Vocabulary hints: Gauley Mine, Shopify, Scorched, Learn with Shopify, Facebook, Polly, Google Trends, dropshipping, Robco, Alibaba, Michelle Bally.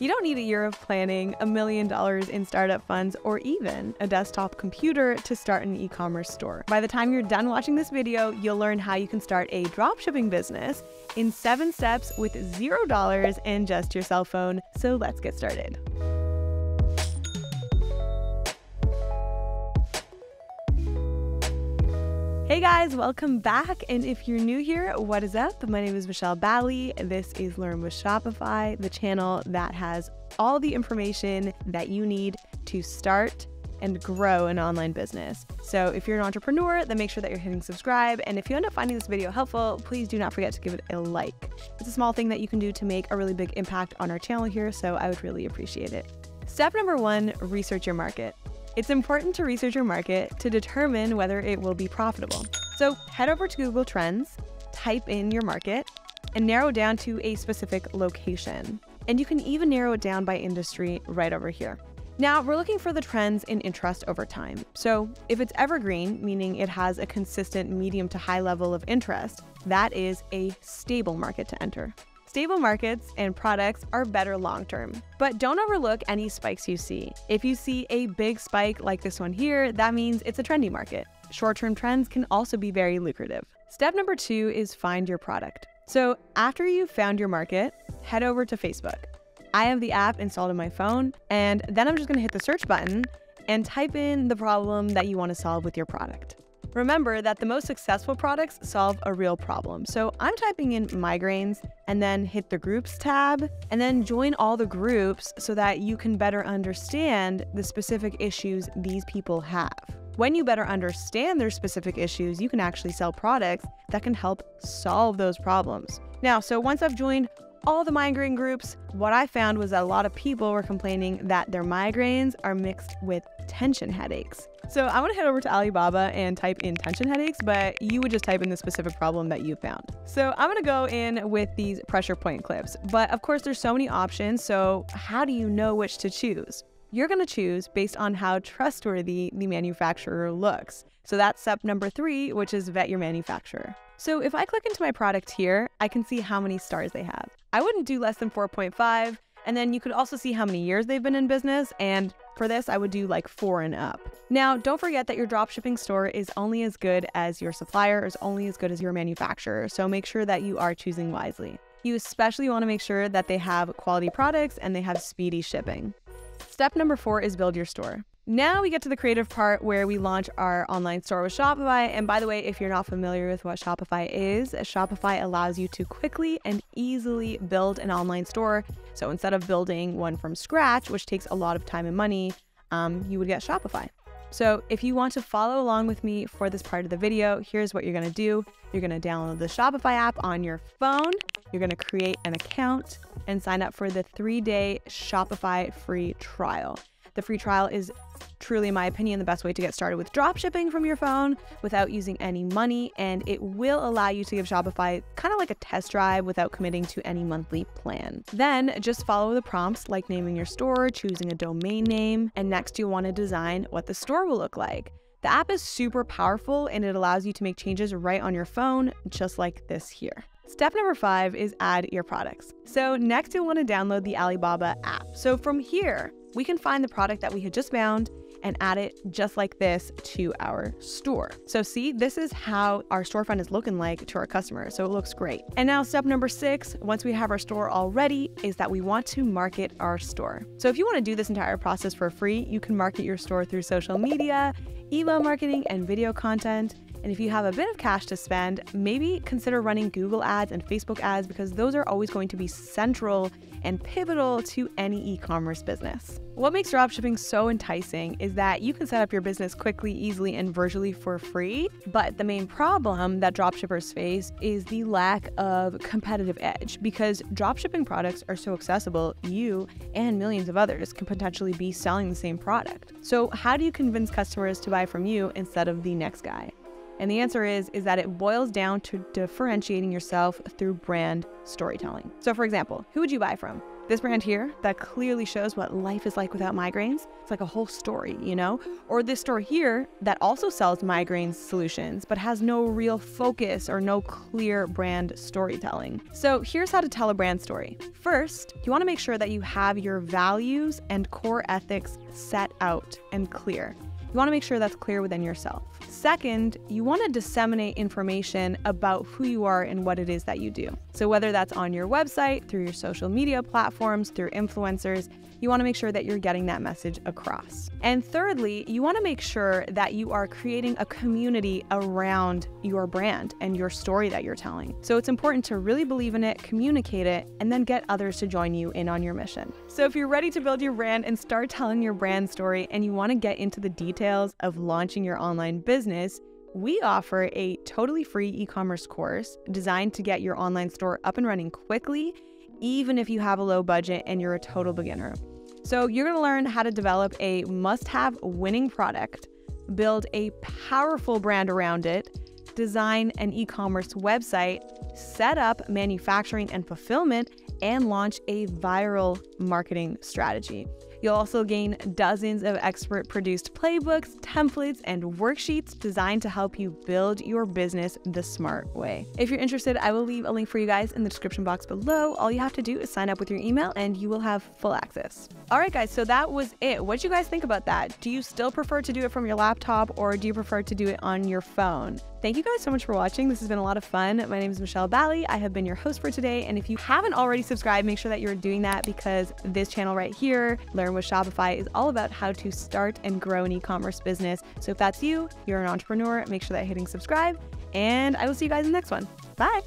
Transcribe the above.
You don't need a year of planning, $1 million in startup funds, or even a desktop computer to start an e-commerce store. By the time you're done watching this video, you'll learn how you can start a dropshipping business in 7 steps with $0 and just your cell phone. So let's get started. Hey guys, welcome back. And if you're new here, what is up? My name is Michelle Bally. This is Learn with Shopify, the channel that has all the information that you need to start and grow an online business. So if you're an entrepreneur, then make sure that you're hitting subscribe. And if you end up finding this video helpful, please do not forget to give it a like. It's a small thing that you can do to make a really big impact on our channel here, so I would really appreciate it. Step number 1, research your market. It's important to research your market to determine whether it will be profitable. So head over to Google Trends, type in your market, and narrow down to a specific location. And you can even narrow it down by industry right over here. Now we're looking for the trends in interest over time. So if it's evergreen, meaning it has a consistent medium to high level of interest, that is a stable market to enter. Stable markets and products are better long-term, but don't overlook any spikes you see. If you see a big spike like this one here, that means it's a trendy market. Short-term trends can also be very lucrative. Step number 2 is find your product. So after you've found your market, head over to Facebook. I have the app installed on my phone, and then I'm just gonna hit the search button and type in the problem that you wanna solve with your product. Remember that the most successful products solve a real problem. So I'm typing in migraines and then hit the groups tab and then join all the groups so that you can better understand the specific issues these people have. When you better understand their specific issues, you can actually sell products that can help solve those problems. Now, so once I've joined all the migraine groups, what I found was that a lot of people were complaining that their migraines are mixed with tension headaches. So I want to head over to Alibaba and type in tension headaches, but you would just type in the specific problem that you found. So I'm going to go in with these pressure point clips, but of course there's so many options. So how do you know which to choose? You're going to choose based on how trustworthy the manufacturer looks. So that's step number 3, which is vet your manufacturer. So if I click into my product here, I can see how many stars they have. I wouldn't do less than 4.5. And then you could also see how many years they've been in business. And for this, I would do like 4 and up. Now, don't forget that your dropshipping store is only as good as your supplier, is only as good as your manufacturer. So make sure that you are choosing wisely. You especially want to make sure that they have quality products and they have speedy shipping. Step number 4 is build your store. Now we get to the creative part where we launch our online store with Shopify. And by the way, if you're not familiar with what Shopify is, Shopify allows you to quickly and easily build an online store. So instead of building one from scratch, which takes a lot of time and money, you would get Shopify. So if you want to follow along with me for this part of the video, here's what you're going to do. You're going to download the Shopify app on your phone. You're going to create an account and sign up for the 3-day Shopify free trial. The free trial is truly, in my opinion, the best way to get started with dropshipping from your phone without using any money, and it will allow you to give Shopify kind of like a test drive without committing to any monthly plan. Then just follow the prompts like naming your store, choosing a domain name, and next you'll want to design what the store will look like. The app is super powerful and it allows you to make changes right on your phone, just like this here. Step number 5 is add your products. So next you'll want to download the Alibaba app. So from here, we can find the product that we had just found and add it just like this to our store. So see, this is how our storefront is looking like to our customers. So it looks great. And now step number 6, once we have our store all ready, is that we want to market our store. So if you want to do this entire process for free, you can market your store through social media, email marketing, and video content. And if you have a bit of cash to spend, maybe consider running Google ads and Facebook ads, because those are always going to be central and pivotal to any e-commerce business. What makes dropshipping so enticing is that you can set up your business quickly, easily, and virtually for free. But the main problem that dropshippers face is the lack of competitive edge, because dropshipping products are so accessible, you and millions of others can potentially be selling the same product. So how do you convince customers to buy from you instead of the next guy? And the answer is that it boils down to differentiating yourself through brand storytelling. So for example, who would you buy from? This brand here that clearly shows what life is like without migraines. It's like a whole story, you know? Or this store here that also sells migraine solutions, but has no real focus or no clear brand storytelling. So here's how to tell a brand story. First, you wanna make sure that you have your values and core ethics set out and clear. You wanna make sure that's clear within yourself. Second, you wanna disseminate information about who you are and what it is that you do. So whether that's on your website, through your social media platforms, through influencers, you wanna make sure that you're getting that message across. And thirdly, you wanna make sure that you are creating a community around your brand and your story that you're telling. So it's important to really believe in it, communicate it, and then get others to join you in on your mission. So if you're ready to build your brand and start telling your brand story and you wanna get into the details of launching your online business, we offer a totally free e-commerce course designed to get your online store up and running quickly, even if you have a low budget and you're a total beginner. So you're gonna learn how to develop a must-have winning product, build a powerful brand around it, design an e-commerce website, set up manufacturing and fulfillment, and launch a viral marketing strategy. You'll also gain dozens of expert-produced playbooks, templates, and worksheets designed to help you build your business the smart way. If you're interested, I will leave a link for you guys in the description box below. All you have to do is sign up with your email and you will have full access. All right, guys, so that was it. What did you guys think about that? Do you still prefer to do it from your laptop or do you prefer to do it on your phone? Thank you guys so much for watching. This has been a lot of fun. My name is Michelle Bally. I have been your host for today. And if you haven't already subscribed, make sure that you're doing that because this channel right here, Learn with Shopify, is all about how to start and grow an e-commerce business. So if that's you, you're an entrepreneur, make sure that you're hitting subscribe. And I will see you guys in the next one. Bye.